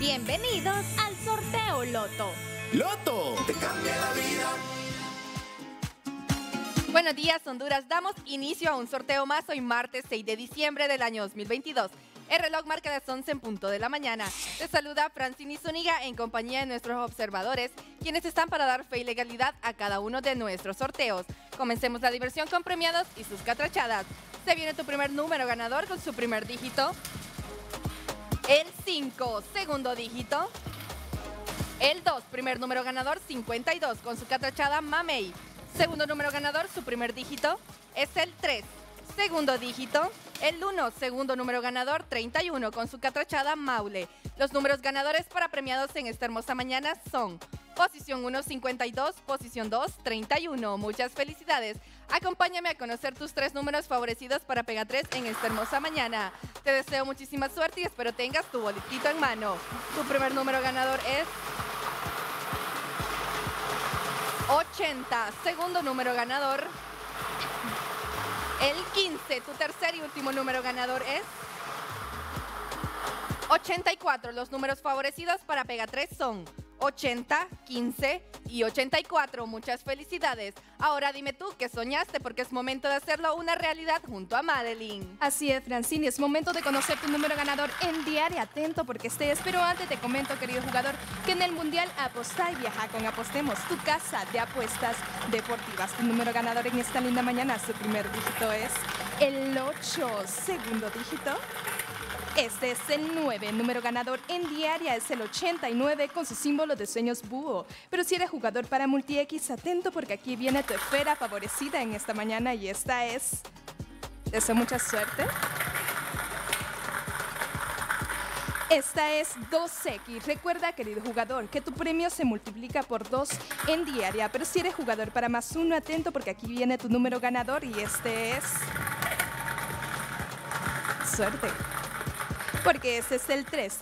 Bienvenidos al sorteo Loto. ¡Loto! ¡Te cambia la vida! Buenos días, Honduras. Damos inicio a un sorteo más hoy martes 6 de diciembre del año 2022. El reloj marca las 11 en punto de la mañana. Te saluda Francine y Zuniga en compañía de nuestros observadores, quienes están para dar fe y legalidad a cada uno de nuestros sorteos. Comencemos la diversión con premiados y sus catrachadas. Se viene tu primer número ganador con su primer dígito. El 5, segundo dígito. El 2, primer número ganador, 52, con su catrachada Mamey. Segundo número ganador, su primer dígito es el 3. Segundo dígito, el 1, segundo número ganador, 31, con su catrachada Maule. Los números ganadores para premiados en esta hermosa mañana son posición 1, 52, posición 2, 31. Muchas felicidades. Acompáñame a conocer tus tres números favorecidos para Pega3 en esta hermosa mañana. Te deseo muchísima suerte y espero tengas tu boletito en mano. Tu primer número ganador es 80, segundo número ganador el 15, tu tercer y último número ganador es 84. Los números favorecidos para Pega3 son 80, 15 y 84. Muchas felicidades. Ahora dime tú qué soñaste, porque es momento de hacerlo una realidad junto a Madeline. Así es, Francine, es momento de conocer tu número ganador en diario. Atento porque estés, pero antes te comento, querido jugador, que en el Mundial Apostá y viaja con Apostemos, tu casa de apuestas deportivas. Tu número ganador en esta linda mañana, su primer dígito es el 8, segundo dígito. Este es el 9, el número ganador en diaria es el 89 con su símbolo de sueños búho. Pero si eres jugador para MultiX, atento porque aquí viene tu esfera favorecida en esta mañana y esta es... Te deseo mucha suerte. Esta es 2X. Recuerda, querido jugador, que tu premio se multiplica por 2 en diaria. Pero si eres jugador para más 1, atento porque aquí viene tu número ganador y este es... Suerte. Porque ese es el 3.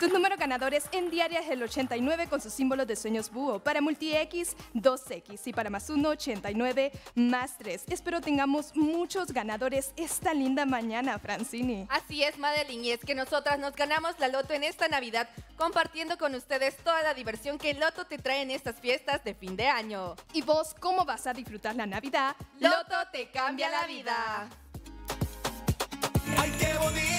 Tus números ganadores en diaria es el 89 con sus símbolos de sueños búho. Para MultiX, 2X y para más 1, 89 más 3. Espero tengamos muchos ganadores esta linda mañana, Francini. Así es, Madeline, y es que nosotras nos ganamos la Loto en esta Navidad, compartiendo con ustedes toda la diversión que el Loto te trae en estas fiestas de fin de año. ¿Y vos cómo vas a disfrutar la Navidad? Loto te cambia la vida. ¡Ay, qué bonito!